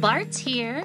Bart's here.